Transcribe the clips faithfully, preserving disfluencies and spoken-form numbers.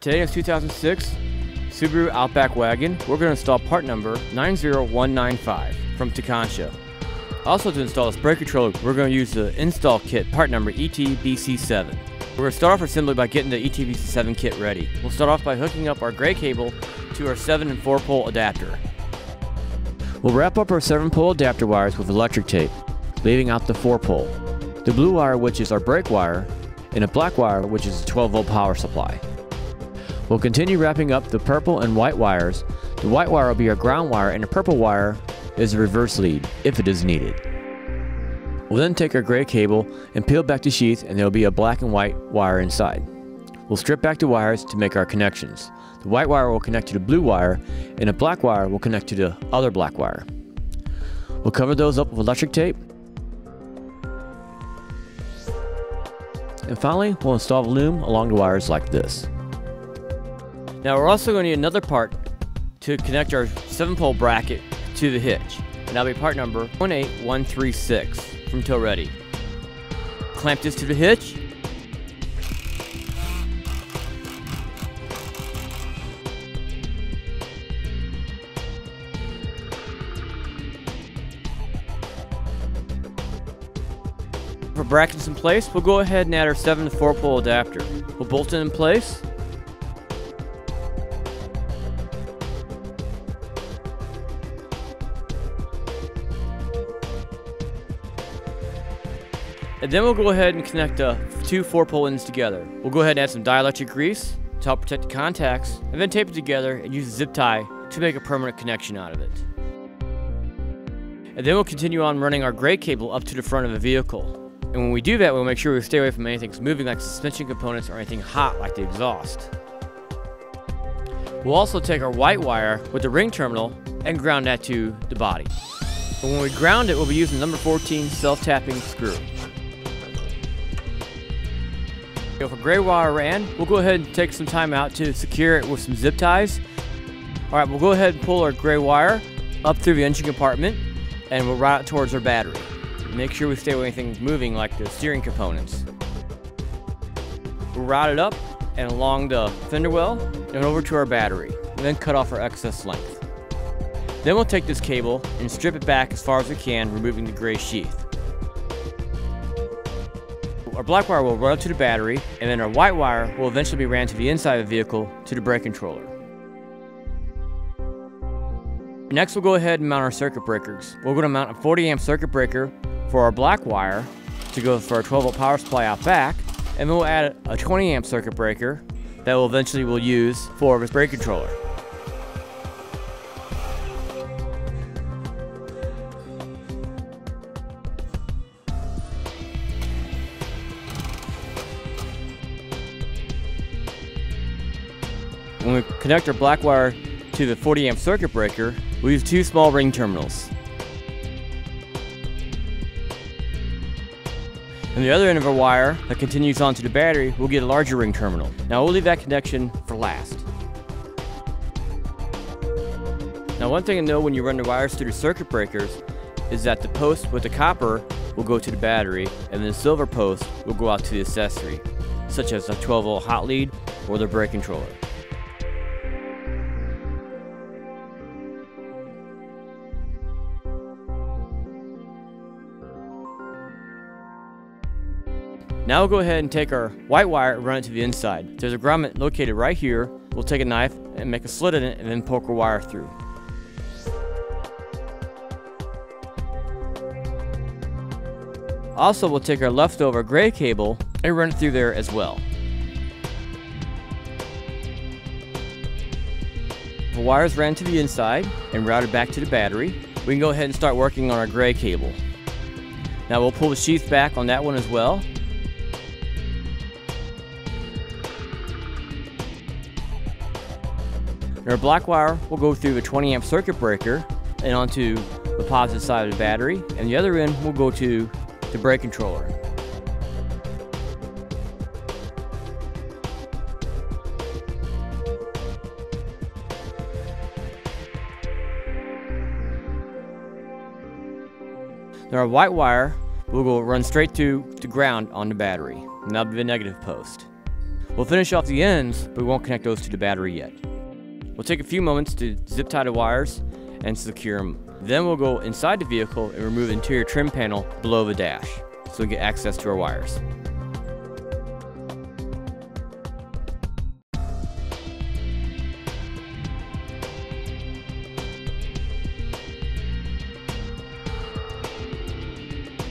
Today in two thousand six Subaru Outback wagon, we're going to install part number nine zero one nine five from Tekonsha. Also, to install this brake controller, we're going to use the install kit part number E T B C seven. We're going to start off our assembly by getting the E T B C seven kit ready. We'll start off by hooking up our gray cable to our seven and four pole adapter. We'll wrap up our seven pole adapter wires with electric tape, leaving out the four pole, the blue wire which is our brake wire, and a black wire which is a twelve volt power supply. We'll continue wrapping up the purple and white wires. The white wire will be our ground wire and the purple wire is a reverse lead if it is needed. We'll then take our gray cable and peel back the sheath and there will be a black and white wire inside. We'll strip back the wires to make our connections. The white wire will connect to the blue wire and the black wire will connect to the other black wire. We'll cover those up with electric tape. And finally, we'll install the loom along the wires like this. Now we're also going to need another part to connect our seven pole bracket to the hitch, and that'll be part number one eight one three six from Tow Ready. Clamp this to the hitch, for brackets in place, we'll go ahead and add our seven to four pole adapter. We'll bolt it in place. And then we'll go ahead and connect the two four pole ends together. We'll go ahead and add some dielectric grease to help protect the contacts, and then tape it together and use a zip tie to make a permanent connection out of it. And then we'll continue on running our gray cable up to the front of the vehicle. And when we do that, we'll make sure we stay away from anything moving like suspension components or anything hot like the exhaust. We'll also take our white wire with the ring terminal and ground that to the body. And when we ground it, we'll be using number fourteen self-tapping screw. If a gray wire ran, we'll go ahead and take some time out to secure it with some zip ties. Alright, we'll go ahead and pull our gray wire up through the engine compartment and we'll route it towards our battery. Make sure we stay away from anything moving like the steering components. We'll route it up and along the fender well and over to our battery, and then cut off our excess length. Then we'll take this cable and strip it back as far as we can, removing the gray sheath. Our black wire will run up to the battery, and then our white wire will eventually be ran to the inside of the vehicle to the brake controller. Next, we'll go ahead and mount our circuit breakers. We're going to mount a forty amp circuit breaker for our black wire to go for our twelve volt power supply out back, and then we'll add a twenty amp circuit breaker that we'll eventually will use for this brake controller. When we connect our black wire to the forty amp circuit breaker, we use two small ring terminals. And the other end of our wire that continues onto the battery, we'll get a larger ring terminal. Now we'll leave that connection for last. Now, one thing to know when you run the wires through the circuit breakers is that the post with the copper will go to the battery, and the silver post will go out to the accessory, such as a twelve volt hot lead or the brake controller. Now we'll go ahead and take our white wire and run it to the inside. There's a grommet located right here. We'll take a knife and make a slit in it and then poke our wire through. Also, we'll take our leftover gray cable and run it through there as well. The wires ran to the inside and routed back to the battery. We can go ahead and start working on our gray cable. Now we'll pull the sheath back on that one as well. Our black wire will go through the twenty amp circuit breaker and onto the positive side of the battery, and the other end will go to the brake controller. Now our white wire will go run straight to the ground on the battery, and that'll be the negative post. We'll finish off the ends, but we won't connect those to the battery yet. We'll take a few moments to zip tie the wires and secure them. Then we'll go inside the vehicle and remove the interior trim panel below the dash so we get access to our wires.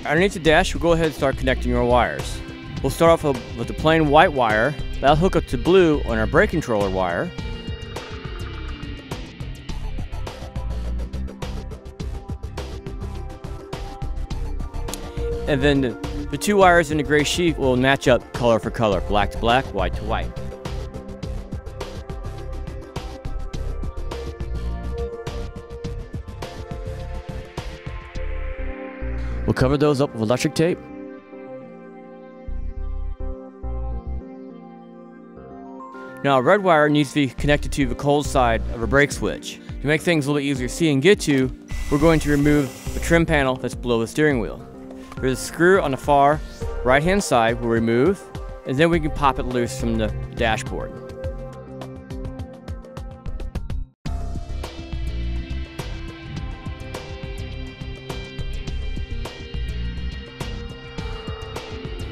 Underneath the dash, we'll go ahead and start connecting our wires. We'll start off with the plain white wire. That'll hook up to blue on our brake controller wire. And then the, the two wires in the gray sheath will match up color for color, black to black, white to white. We'll cover those up with electric tape. Now a red wire needs to be connected to the cold side of a brake switch. To make things a little easier to see and get to, we're going to remove the trim panel that's below the steering wheel. There's a screw on the far right hand side we'll remove, and then we can pop it loose from the dashboard.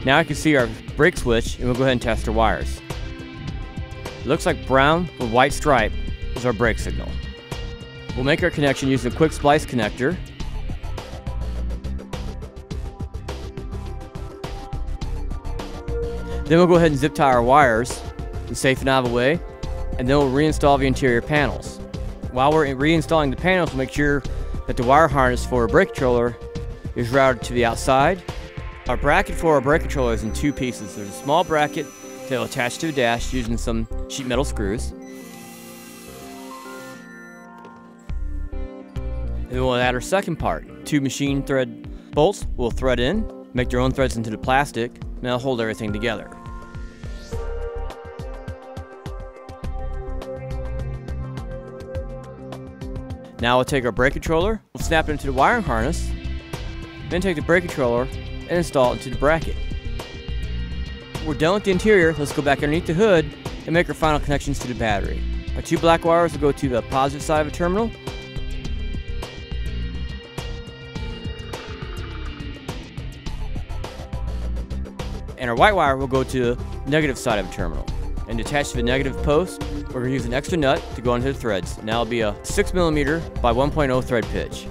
Now I can see our brake switch, and we'll go ahead and test our wires. It looks like brown with white stripe is our brake signal. We'll make our connection using a quick splice connector. Then we'll go ahead and zip tie our wires and safe out of the way, and then we'll reinstall the interior panels. While we're reinstalling the panels, we'll make sure that the wire harness for our brake controller is routed to the outside. Our bracket for our brake controller is in two pieces. There's a small bracket that will attach to a dash using some sheet metal screws. And then we'll add our second part. Two machine thread bolts we'll thread in, make their own threads into the plastic, and that'll hold everything together. Now we'll take our brake controller, we'll snap it into the wiring harness, then take the brake controller and install it into the bracket. We're done with the interior. Let's go back underneath the hood and make our final connections to the battery. Our two black wires will go to the positive side of the terminal. And our white wire will go to the negative side of the terminal. And attached to the negative post, we're going to use an extra nut to go into the threads. And that'll be a six millimeter by one point oh thread pitch.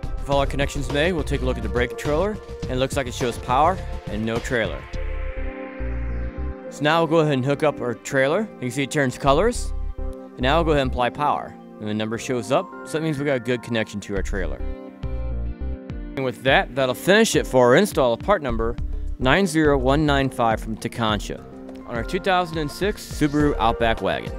With all our connections made, we'll take a look at the brake controller, and it looks like it shows power and no trailer. So now we'll go ahead and hook up our trailer. You can see it turns colors. And now we'll go ahead and apply power. And the number shows up, so that means we got a good connection to our trailer. And with that, that'll finish it for our install of part number nine zero one nine five from Tekonsha on our two thousand six Subaru Outback wagon.